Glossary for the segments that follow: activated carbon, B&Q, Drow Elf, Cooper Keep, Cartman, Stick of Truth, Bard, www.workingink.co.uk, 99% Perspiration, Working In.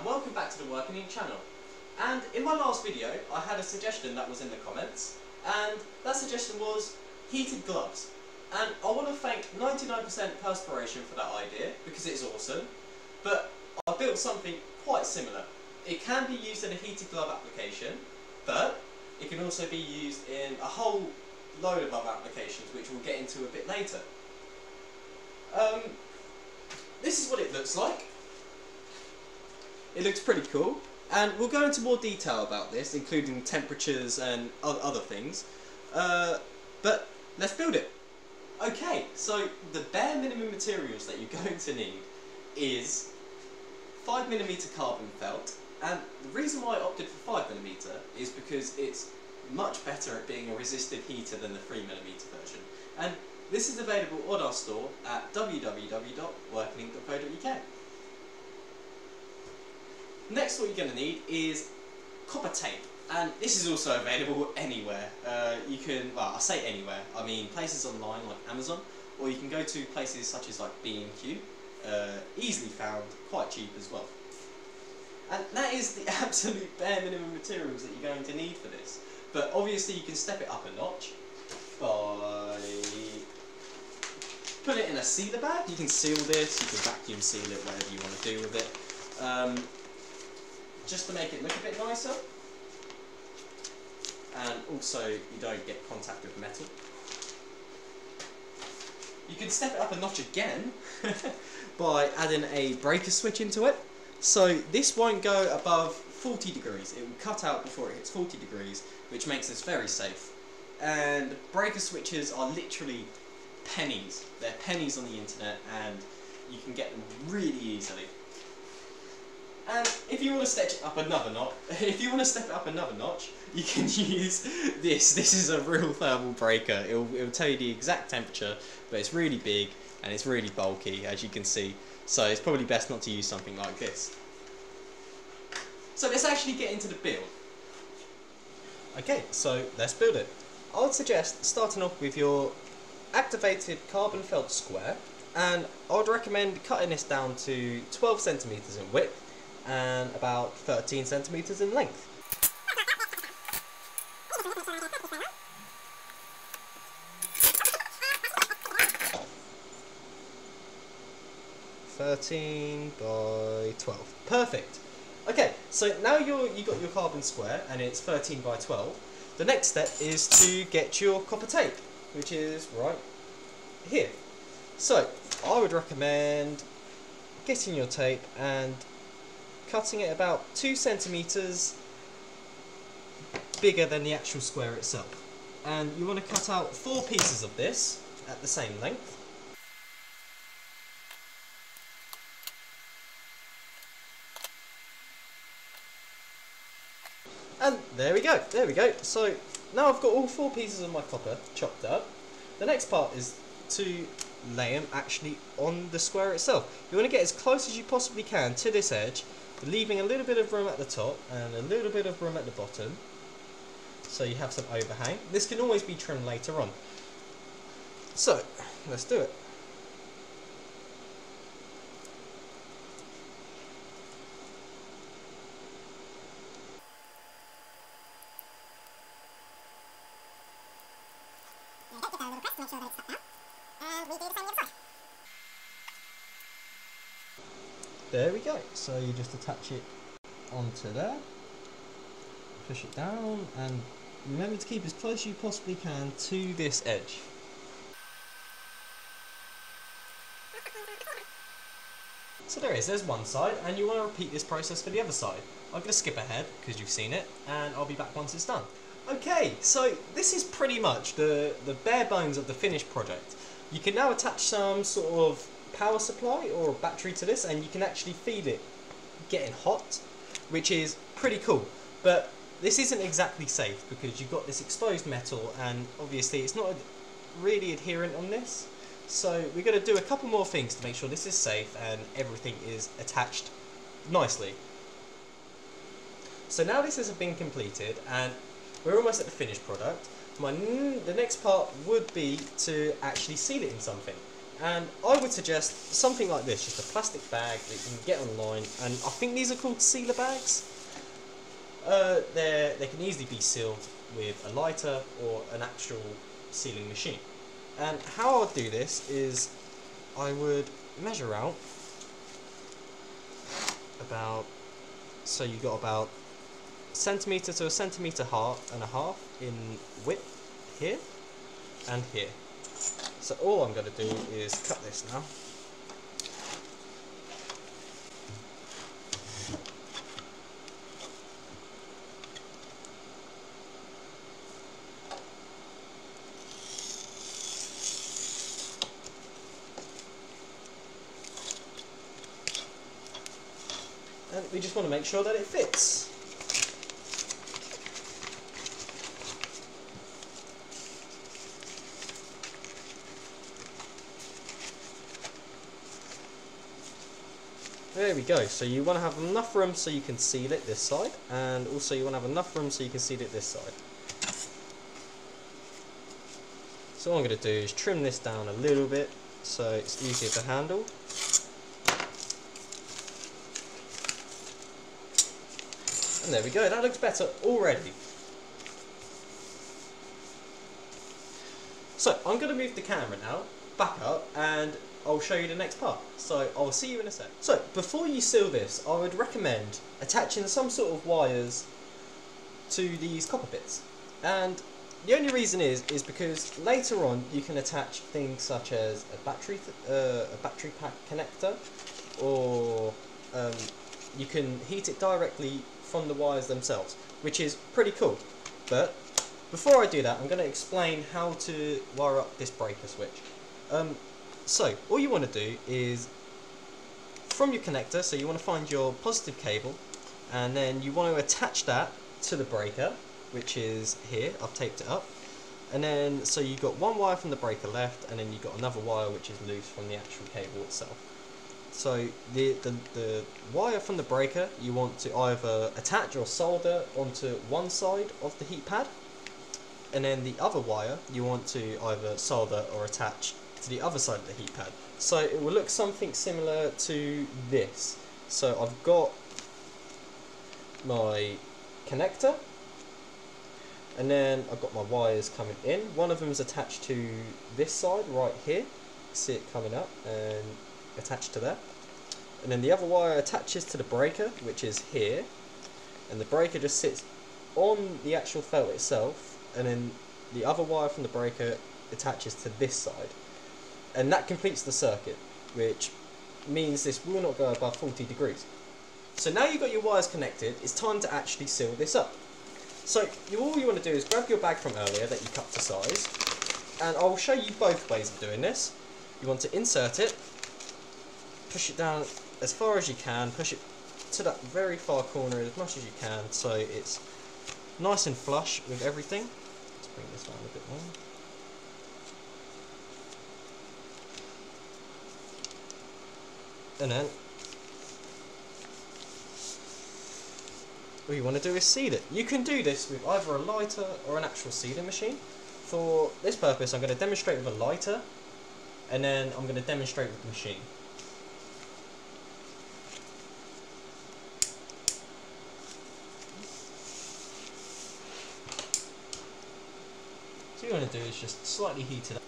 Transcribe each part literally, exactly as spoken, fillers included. and welcome back to the Working In channel. And in my last video I had a suggestion that was in the comments, and that suggestion was heated gloves, and I want to thank ninety-nine percent Perspiration for that idea because it's awesome, but I built something quite similar. It can be used in a heated glove application, but it can also be used in a whole load of other applications which we'll get into a bit later. Um, this is what it looks like. It looks pretty cool, and we'll go into more detail about this, including temperatures and other things, uh, but let's build it. Okay, so the bare minimum materials that you're going to need is five millimeter carbon felt, and the reason why I opted for five millimeter is because it's much better at being a resistive heater than the three millimeter version, and this is available on our store at w w w dot working ink dot co dot u k. Next, what you're going to need is copper tape, and this is also available anywhere. Uh, you can, well, I say anywhere, I mean places online like Amazon, or you can go to places such as like B and Q, uh, easily found, quite cheap as well. And that is the absolute bare minimum materials that you're going to need for this, but obviously you can step it up a notch by putting it in a sealer bag. You can seal this, you can vacuum seal it, whatever you want to do with it. Um, just to make it look a bit nicer, and also you don't get contact with metal. You can step it up a notch again by adding a breaker switch into it, so this won't go above forty degrees, it will cut out before it hits forty degrees, which makes this very safe. And breaker switches are literally pennies, they're pennies on the internet, and you can get them really easily. And if you want to step it up another notch, if you want to step it up another notch, you can use this. This is a real thermal breaker. It'll, it'll tell you the exact temperature, but it's really big and it's really bulky, as you can see. So it's probably best not to use something like this. So let's actually get into the build. Okay, so let's build it. I would suggest starting off with your activated carbon felt square, and I would recommend cutting this down to twelve centimeters in width and about thirteen centimeters in length. thirteen by twelve. Perfect. Okay, so now you're, you've got your carbon square and it's thirteen by twelve. The next step is to get your copper tape, which is right here. So I would recommend getting your tape and cutting it about two centimeters bigger than the actual square itself, and you want to cut out four pieces of this at the same length. And there we go, there we go. So now I've got all four pieces of my copper chopped up. The next part is to lay them actually on the square itself. You want to get as close as you possibly can to this edge, leaving a little bit of room at the top and a little bit of room at the bottom, so you have some overhang. This can always be trimmed later on. So let's do it. There we go, so you just attach it onto there, push it down, and remember to keep as close as you possibly can to this edge. So there is, there's one side, and you want to repeat this process for the other side. I'm going to skip ahead because you've seen it, and I'll be back once it's done. Okay, so this is pretty much the, the bare bones of the finished project. You can now attach some sort of power supply or a battery to this, and you can actually feed it getting hot, which is pretty cool. But this isn't exactly safe because you've got this exposed metal, and obviously it's not really adherent on this, so we're going to do a couple more things to make sure this is safe and everything is attached nicely. So now this has been completed and we're almost at the finished product. My, the next part would be to actually seal it in something. And I would suggest something like this, just a plastic bag that you can get online, and I think these are called sealer bags. Uh, they're, they can easily be sealed with a lighter or an actual sealing machine. And how I'd do this is I would measure out about, so you got about a centimetre to a centimetre half and a half in width here and here. So all I'm going to do is cut this now. And we just want to make sure that it fits. There we go, so you want to have enough room so you can seal it this side, and also you want to have enough room so you can seal it this side. So all I'm going to do is trim this down a little bit so it's easier to handle. And there we go, that looks better already. So I'm going to move the camera now back up and I'll show you the next part, so I'll see you in a sec. So before you seal this, I would recommend attaching some sort of wires to these copper bits, and the only reason is is because later on you can attach things such as a battery uh, a battery pack connector, or um, you can heat it directly from the wires themselves, which is pretty cool. But before I do that, I'm going to explain how to wire up this breaker switch. Um, So, all you want to do is, from your connector, so you want to find your positive cable, and then you want to attach that to the breaker, which is here. I've taped it up. And then, so you've got one wire from the breaker left, and then you've got another wire which is loose from the actual cable itself. So, the, the, the wire from the breaker, you want to either attach or solder onto one side of the heat pad, and then the other wire, you want to either solder or attach to the other side of the heat pad. So it will look something similar to this. So I've got my connector, and then I've got my wires coming in. One of them is attached to this side right here. See it coming up and attached to that. And then the other wire attaches to the breaker, which is here, and the breaker just sits on the actual felt itself, and then the other wire from the breaker attaches to this side. And that completes the circuit, which means this will not go above forty degrees. So now you've got your wires connected, it's time to actually seal this up. So you, all you want to do is grab your bag from earlier that you cut to size, and I'll show you both ways of doing this. You want to insert it, push it down as far as you can, push it to that very far corner as much as you can so it's nice and flush with everything. Let's bring this down a bit more. And then all you want to do is seal it. You can do this with either a lighter or an actual sealing machine. For this purpose, I'm going to demonstrate with a lighter, and then I'm going to demonstrate with the machine. So what you want to do is just slightly heat it up.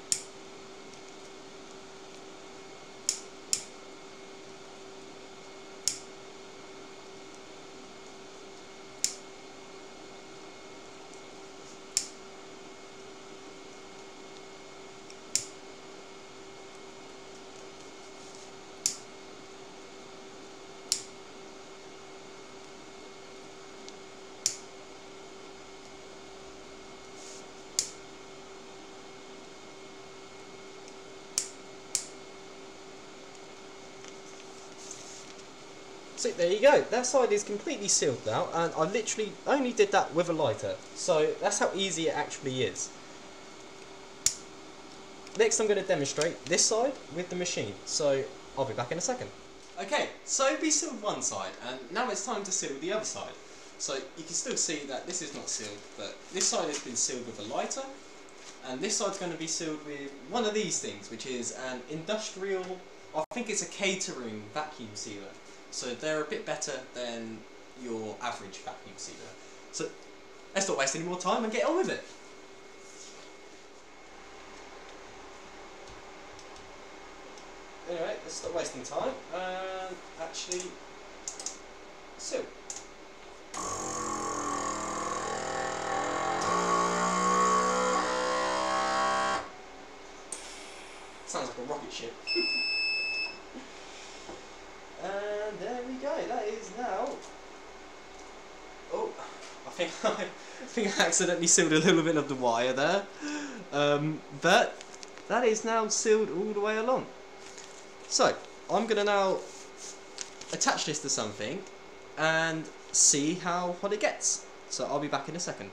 So there you go, that side is completely sealed now, and I literally only did that with a lighter, so that's how easy it actually is. Next I'm going to demonstrate this side with the machine, so I'll be back in a second. Okay, so we sealed one side, and now it's time to seal the other side. So you can still see that this is not sealed, but this side has been sealed with a lighter, and this side's going to be sealed with one of these things, which is an industrial, I think it's a catering vacuum sealer. So they're a bit better than your average vacuum sealer. So let's not waste any more time and get on with it. Anyway, let's stop wasting time and actually seal. Sounds like a rocket ship. And there we go, that is now... Oh, I think I, I think I accidentally sealed a little bit of the wire there. Um, but that is now sealed all the way along. So, I'm going to now attach this to something and see how hot it gets. So I'll be back in a second.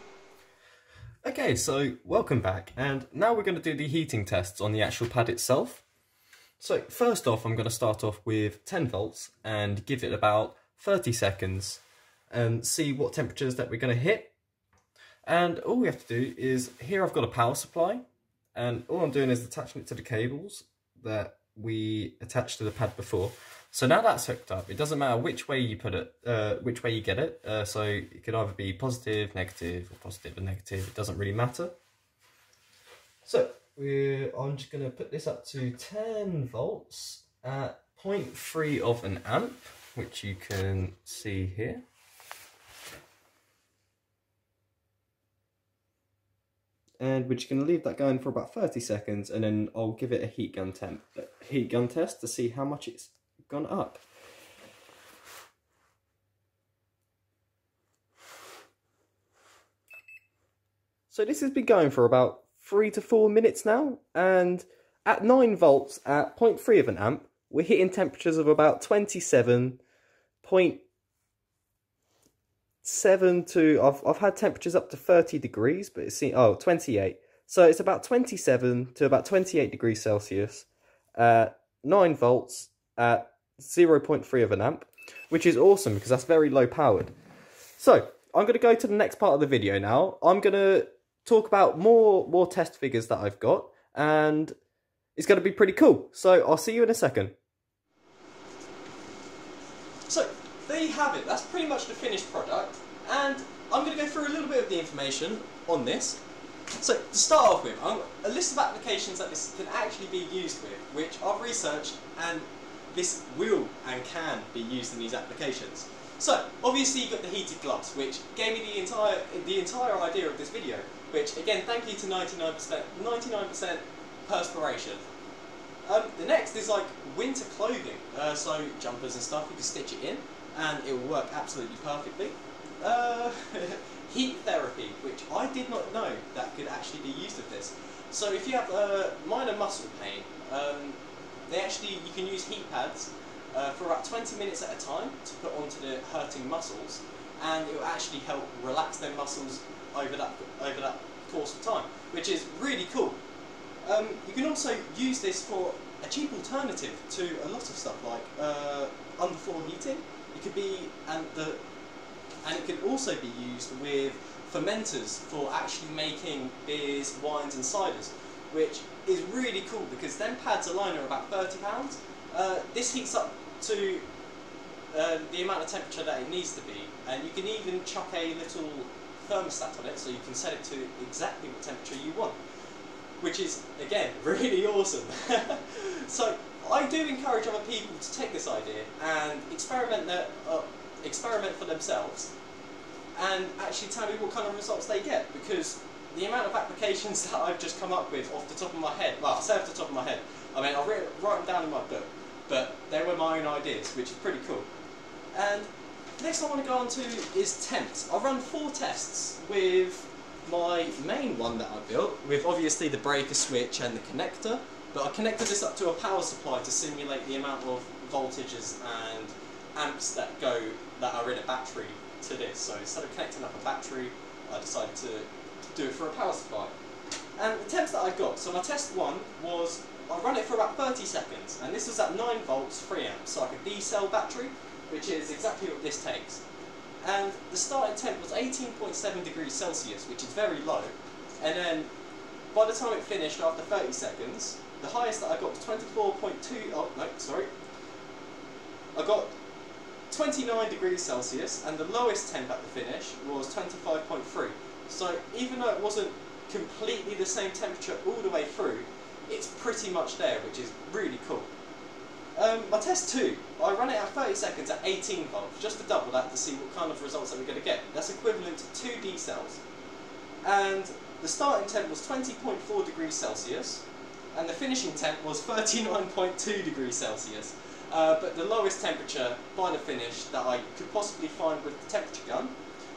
Okay, so welcome back, and now we're going to do the heating tests on the actual pad itself. So first off, I'm going to start off with ten volts and give it about thirty seconds and see what temperatures that we're going to hit. And all we have to do is, here I've got a power supply, and all I'm doing is attaching it to the cables that we attached to the pad before. So now that's hooked up, it doesn't matter which way you put it, uh, which way you get it. Uh, so it could either be positive, negative, or positive and negative. It doesn't really matter. So we're, I'm just going to put this up to ten volts at zero point three of an amp, which you can see here. And we're just going to leave that going for about thirty seconds, and then I'll give it a heat gun temp, heat gun test to see how much it's gone up. So this has been going for about three to four minutes now, and at nine volts at zero point three of an amp, we're hitting temperatures of about twenty-seven point seven to, I've, I've had temperatures up to thirty degrees, but it's, oh, twenty-eight. So it's about twenty-seven to about twenty-eight degrees Celsius, uh, nine volts at zero point three of an amp, which is awesome because that's very low powered. So I'm going to go to the next part of the video now. I'm going to talk about more, more test figures that I've got, and it's going to be pretty cool. So I'll see you in a second. So there you have it, that's pretty much the finished product, and I'm going to go through a little bit of the information on this. So to start off with, I'm a list of applications that this can actually be used with, which I've researched, and this will and can be used in these applications. So obviously you've got the heated gloves, which gave me the entire the entire idea of this video, which again, thank you to ninety-nine percent Perspiration. Um, the next is like winter clothing, uh, so jumpers and stuff, you can stitch it in and it will work absolutely perfectly. Uh, heat therapy, which I did not know that could actually be used with this. So if you have uh, minor muscle pain, um, they actually, you can use heat pads uh, for about twenty minutes at a time to put onto the hurting muscles, and it will actually help relax their muscles over that, over that course of time, which is really cool. Um, you can also use this for a cheap alternative to a lot of stuff like uh, underfloor heating. It could be, and the and it can also be used with fermenters for actually making beers, wines, and ciders, which is really cool because them pads alone are about thirty pounds. Uh, this heats up to uh, the amount of temperature that it needs to be, and you can even chuck a little thermostat on it so you can set it to exactly what temperature you want, which is, again, really awesome. So I do encourage other people to take this idea and experiment, their, uh, experiment for themselves, and actually tell me what kind of results they get, because the amount of applications that I've just come up with off the top of my head, well, I say off the top of my head, I mean, I've written, written them down in my book, but they were my own ideas, which is pretty cool. And next I want to go on to is temps. I've run four tests with my main one that I built, with obviously the breaker switch and the connector, but I connected this up to a power supply to simulate the amount of voltages and amps that go, that are in a battery to this. So instead of connecting up a battery, I decided to do it for a power supply. And the temps that I got, so my test one was, I ran it for about thirty seconds, and this was at nine volts, three amps, so like a D-cell battery, which is exactly what this takes. And the starting temp was eighteen point seven degrees Celsius, which is very low, and then By the time it finished after thirty seconds, the highest that I got was twenty-four point two, oh no, sorry. I got twenty-nine degrees Celsius, and the lowest temp at the finish was twenty-five point three. So even though it wasn't completely the same temperature all the way through, it's pretty much there, which is really cool. Um, my test two, I ran it at thirty seconds at eighteen volts, just to double that to see what kind of results that we're going to get. That's equivalent to two D cells. And the starting temp was twenty point four degrees Celsius, and the finishing temp was thirty-nine point two degrees Celsius. Uh, but the lowest temperature by the finish that I could possibly find with the temperature gun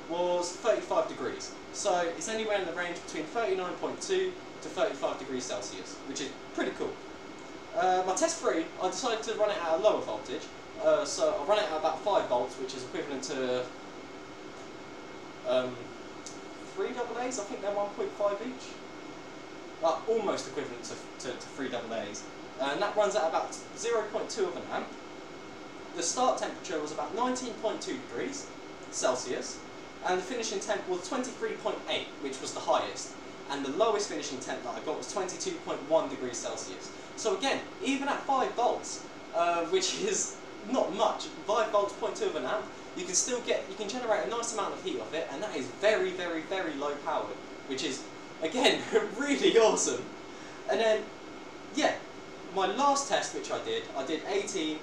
was thirty-five degrees. So it's anywhere in the range between thirty-nine point two to thirty-five degrees Celsius, which is pretty cool. Uh, my test three, I decided to run it at a lower voltage. Uh, so I ran it at about five volts, which is equivalent to um, three double A's. I think they're one point five each. Uh, almost equivalent to, to, to three double A's. And that runs at about zero point two of an amp. The start temperature was about nineteen point two degrees Celsius, and the finishing temp was twenty-three point eight, which was the highest, and the lowest finishing temp that I got was twenty-two point one degrees Celsius. So again, even at five volts, uh, which is not much, five volts, zero point two of an amp, you can still get, you can generate a nice amount of heat off it, and that is very, very, very low powered, which is, again, really awesome. And then, yeah. My last test, which I did, I did eighteen,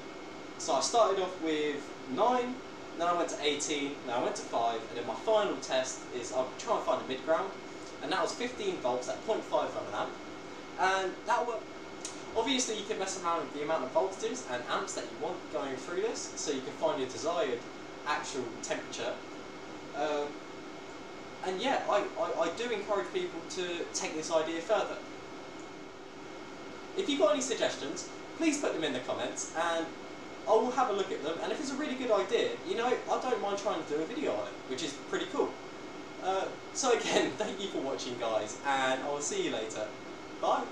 so I started off with nine, then I went to eighteen, then I went to five, and then my final test is I'll try and find a mid ground, and that was fifteen volts at zero point five of an amp, and that worked. Obviously you can mess around with the amount of voltages and amps that you want going through this, so you can find your desired actual temperature. Um, and yeah, I, I, I do encourage people to take this idea further. If you've got any suggestions, please put them in the comments and I will have a look at them, and if it's a really good idea, you know, I don't mind trying to do a video on it, which is pretty cool. Uh, so again, thank you for watching guys, and I will see you later. Bye!